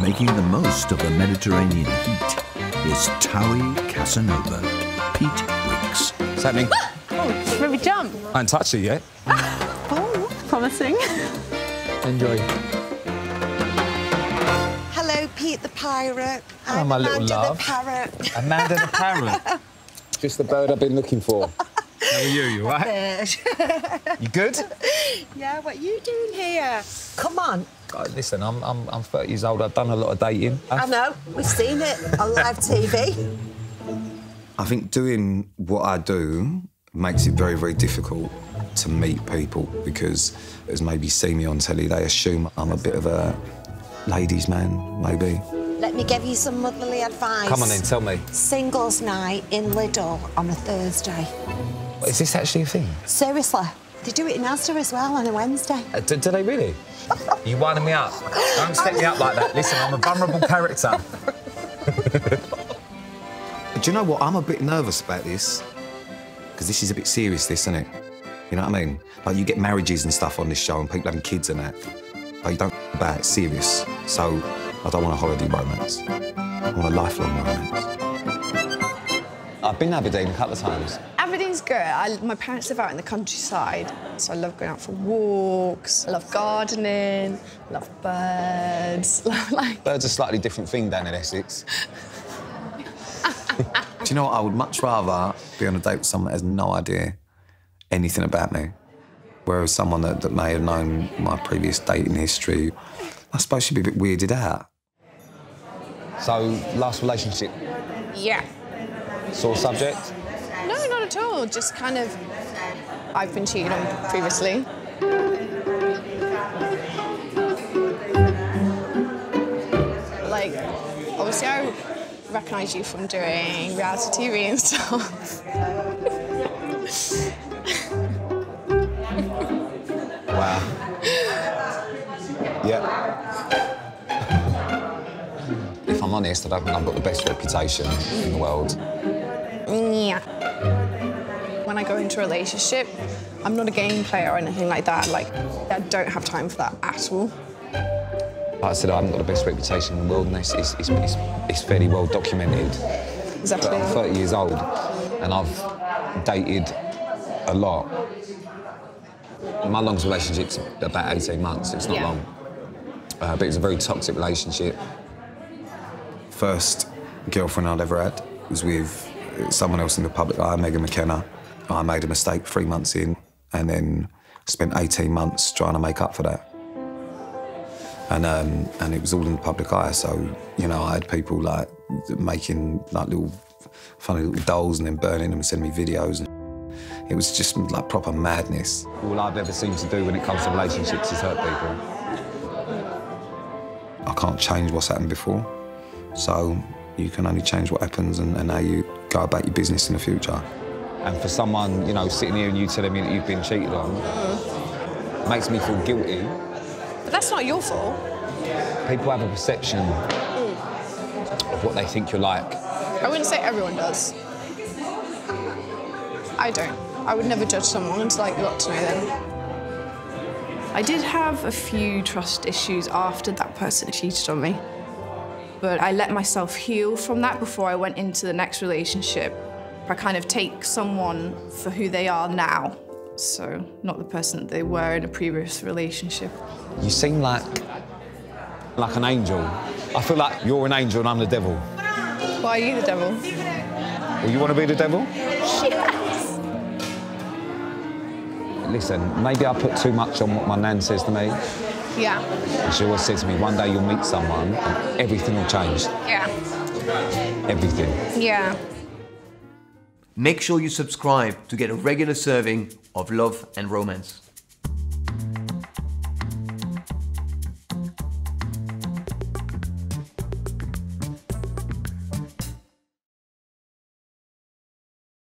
Making the most of the Mediterranean heat is TOWIE Casanova, Pete Wicks. What's happening? Oh, she made me jump. I haven't touched it yet. Oh, promising. Enjoy. Hello, Pete the pirate. Oh, my little love. Amanda the parrot. Amanda the parrot. Just the bird I've been looking for. How are you? You all right? You good? Yeah, what are you doing here? Come on. God, listen, I'm 30 years old. I've done a lot of dating. I know. We've seen it on live TV. I think doing what I do makes it very, very difficult to meet people because, as maybe see me on telly, they assume I'm a bit of a ladies' man, maybe. Let me give you some motherly advice. Come on in, tell me. Singles night in Lidl on a Thursday. Is this actually a thing? Seriously. They do it in Asda as well on a Wednesday. Do they really? You winding me up. Don't step me up like that. Listen, I'm a vulnerable character. Do you know what? I'm a bit nervous about this. Because this is a bit serious, this, isn't it? You know what I mean? Like, you get marriages and stuff on this show and people having kids and that. But you don't about it, it's serious. So I don't want a holiday romance. I want a lifelong romance. I've been to Aberdeen a couple of times. Aberdeen's good. My parents live out in the countryside, so I love going out for walks. I love gardening. I love birds. Birds are a slightly different thing down in Essex. Do you know what? I would much rather be on a date with someone that has no idea anything about me, whereas someone that may have known my previous dating history, I suppose she'd be a bit weirded out. So, last relationship? Yeah. Sore subject? No, not at all. Just kind of... I've been cheated on previously. Like, obviously I recognise you from doing reality TV and stuff. Wow. Yeah. If I'm honest, I don't think I've got the best reputation in the world. Yeah. When I go into a relationship, I'm not a game player or anything like that. Like, I don't have time for that at all. Like I said, I haven't got the best reputation in the world, and it's fairly well documented. Exactly. But I'm 30 years old, and I've dated a lot. My longest relationship's about 18 months. It's not long. But it was a very toxic relationship. First girlfriend I'd ever had was with someone else in the public eye, Megan McKenna. I made a mistake 3 months in and then spent 18 months trying to make up for that. And it was all in the public eye, so, you know, I had people, like, making, like, little funny little dolls and then burning them and sending me videos. It was just, like, proper madness. All I've ever seemed to do when it comes to relationships is hurt people. I can't change what's happened before, so you can only change what happens and how you go about your business in the future. And for someone, you know, sitting here and you telling me that you've been cheated on, makes me feel guilty. But that's not your fault. People have a perception of what they think you're like. I wouldn't say everyone does. I don't. I would never judge someone until I got to know them. I did have a few trust issues after that person cheated on me, but I let myself heal from that before I went into the next relationship. I kind of take someone for who they are now, so not the person that they were in a previous relationship. You seem like an angel. I feel like you're an angel and I'm the devil. Why are you the devil? Well, you want to be the devil? Listen, maybe I put too much on what my nan says to me. Yeah. And she always said to me, one day you'll meet someone and everything will change. Yeah. Everything. Yeah. Make sure you subscribe to get a regular serving of love and romance.